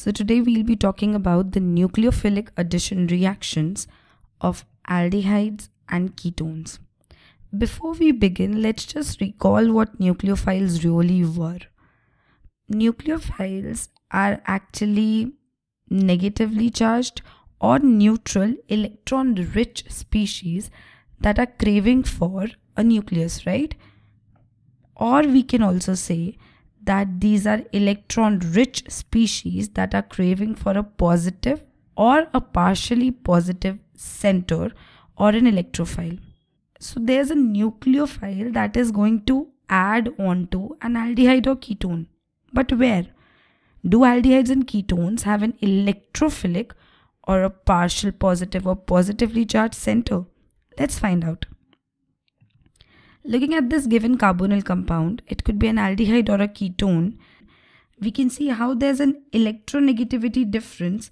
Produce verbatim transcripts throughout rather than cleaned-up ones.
So today we'll be talking about the nucleophilic addition reactions of aldehydes and ketones. Before we begin, let's just recall what nucleophiles really were. Nucleophiles are actually negatively charged or neutral electron-rich species that are craving for a nucleus, right? Or we can also say that these are electron-rich species that are craving for a positive or a partially positive center or an electrophile. So there's a nucleophile that is going to add on to an aldehyde or ketone. But where? Do aldehydes and ketones have an electrophilic or a partial positive or positively charged center? Let's find out. Looking at this given carbonyl compound, it could be an aldehyde or a ketone. We can see how there's an electronegativity difference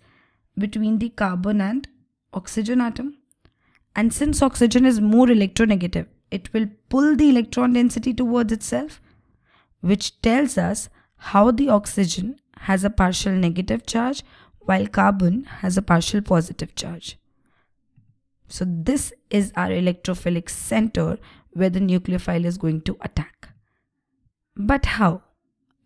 between the carbon and oxygen atom. And since oxygen is more electronegative, it will pull the electron density towards itself, which tells us how the oxygen has a partial negative charge while carbon has a partial positive charge. So this is our electrophilic center where the nucleophile is going to attack. But how?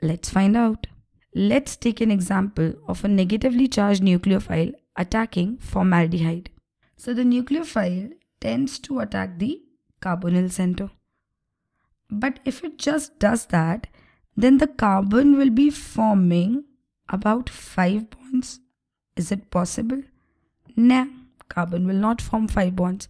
Let's find out. Let's take an example of a negatively charged nucleophile attacking formaldehyde. So the nucleophile tends to attack the carbonyl center. But if it just does that, then the carbon will be forming about five bonds. Is it possible? Nah, carbon will not form five bonds.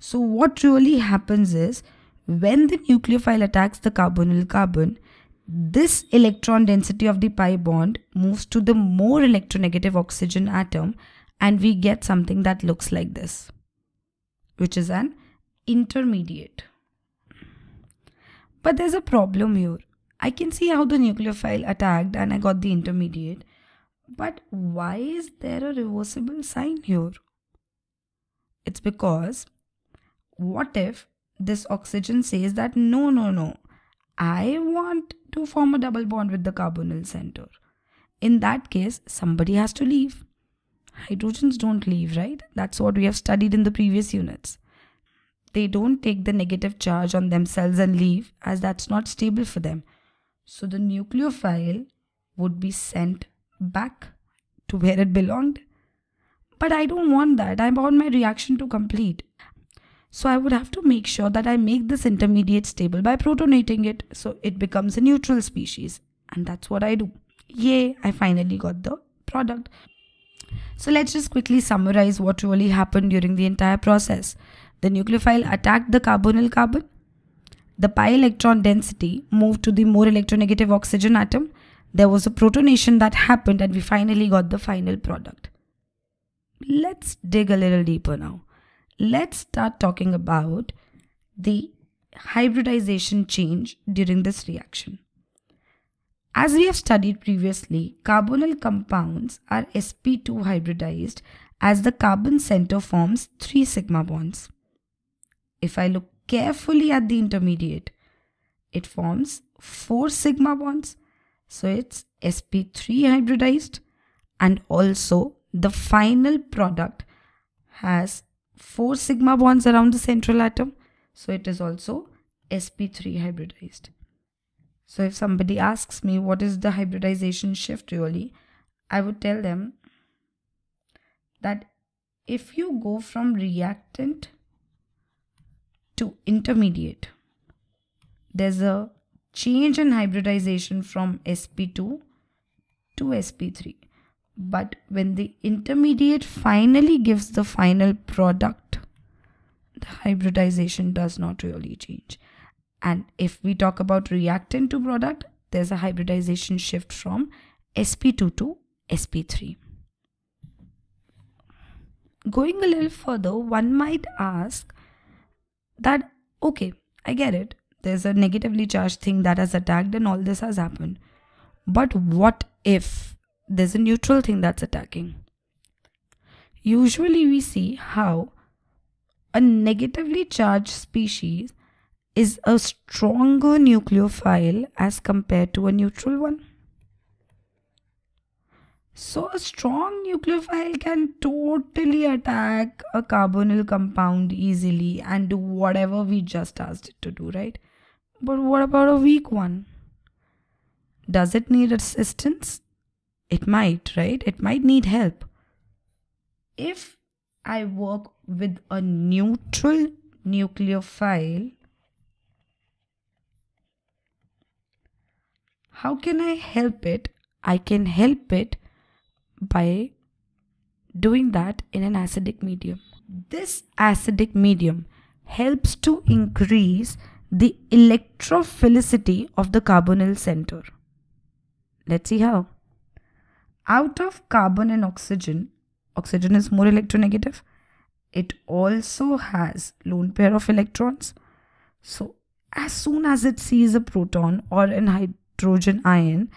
So what really happens is, when the nucleophile attacks the carbonyl carbon, this electron density of the pi bond moves to the more electronegative oxygen atom, and we get something that looks like this, which is an intermediate. But there's a problem here. I can see how the nucleophile attacked and I got the intermediate. But why is there a reversible sign here? It's because what if this oxygen says that no, no, no, I want to form a double bond with the carbonyl center. In that case, somebody has to leave. Hydrogens don't leave, right? That's what we have studied in the previous units. They don't take the negative charge on themselves and leave, as that's not stable for them. So the nucleophile would be sent back to where it belonged. But I don't want that. I want my reaction to complete. So I would have to make sure that I make this intermediate stable by protonating it so it becomes a neutral species. And that's what I do. Yay, I finally got the product. So let's just quickly summarize what really happened during the entire process. The nucleophile attacked the carbonyl carbon. The pi electron density moved to the more electronegative oxygen atom. There was a protonation that happened and we finally got the final product. Let's dig a little deeper now. Let's start talking about the hybridization change during this reaction. As we have studied previously, carbonyl compounds are s p two hybridized as the carbon center forms three sigma bonds. If I look carefully at the intermediate, it forms four sigma bonds, so it's s p three hybridized, and also the final product has four sigma bonds around the central atom, so it is also s p three hybridized. So if somebody asks me what is the hybridization shift really, I would tell them that if you go from reactant to intermediate, there's a change in hybridization from s p two to s p three. But when the intermediate finally gives the final product, the hybridization does not really change. And if we talk about reactant to product, there's a hybridization shift from s p two to s p three. Going a little further, one might ask that, okay, I get it. There's a negatively charged thing that has attacked and all this has happened. But what if there's a neutral thing that's attacking? Usually we see how a negatively charged species is a stronger nucleophile as compared to a neutral one. So a strong nucleophile can totally attack a carbonyl compound easily and do whatever we just asked it to do, right? But what about a weak one? Does it need assistance? It might, right? It might need help. If I work with a neutral nucleophile, how can I help it? I can help it by doing that in an acidic medium. This acidic medium helps to increase the electrophilicity of the carbonyl center. Let's see how. Out of carbon and oxygen, oxygen is more electronegative. It also has lone pair of electrons. So as soon as it sees a proton or an hydrogen ion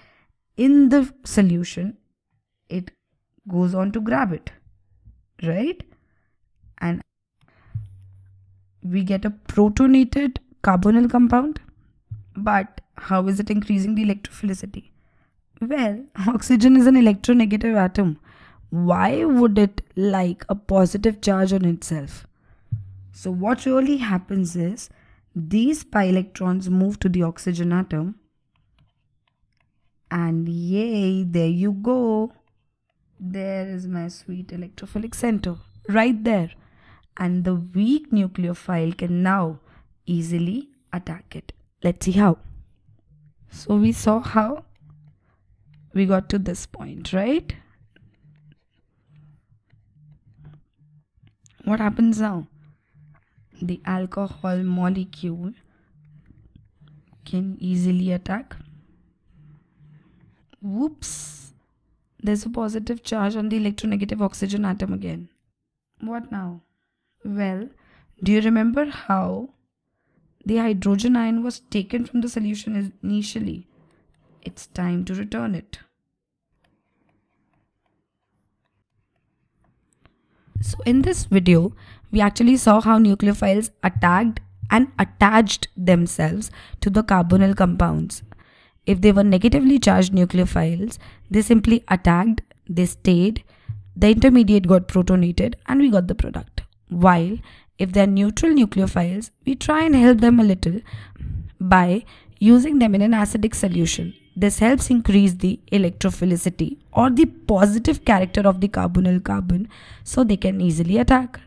in the solution, it goes on to grab it, right? And we get a protonated carbonyl compound. But how is it increasing the electrophilicity? Well, oxygen is an electronegative atom. Why would it like a positive charge on itself? So what really happens is these pi electrons move to the oxygen atom, and yay, there you go. There is my sweet electrophilic center right there. And the weak nucleophile can now easily attack it. Let's see how. So we saw how we got to this point, right? What happens now? The alcohol molecule can easily attack. Whoops! There's a positive charge on the electronegative oxygen atom again. What now? Well, do you remember how the hydrogen ion was taken from the solution initially? It's time to return it. So in this video, we actually saw how nucleophiles attacked and attached themselves to the carbonyl compounds. If they were negatively charged nucleophiles, they simply attacked, they stayed, the intermediate got protonated, and we got the product. While if they are neutral nucleophiles, we try and help them a little by using them in an acidic solution. This helps increase the electrophilicity or the positive character of the carbonyl carbon so they can easily attack.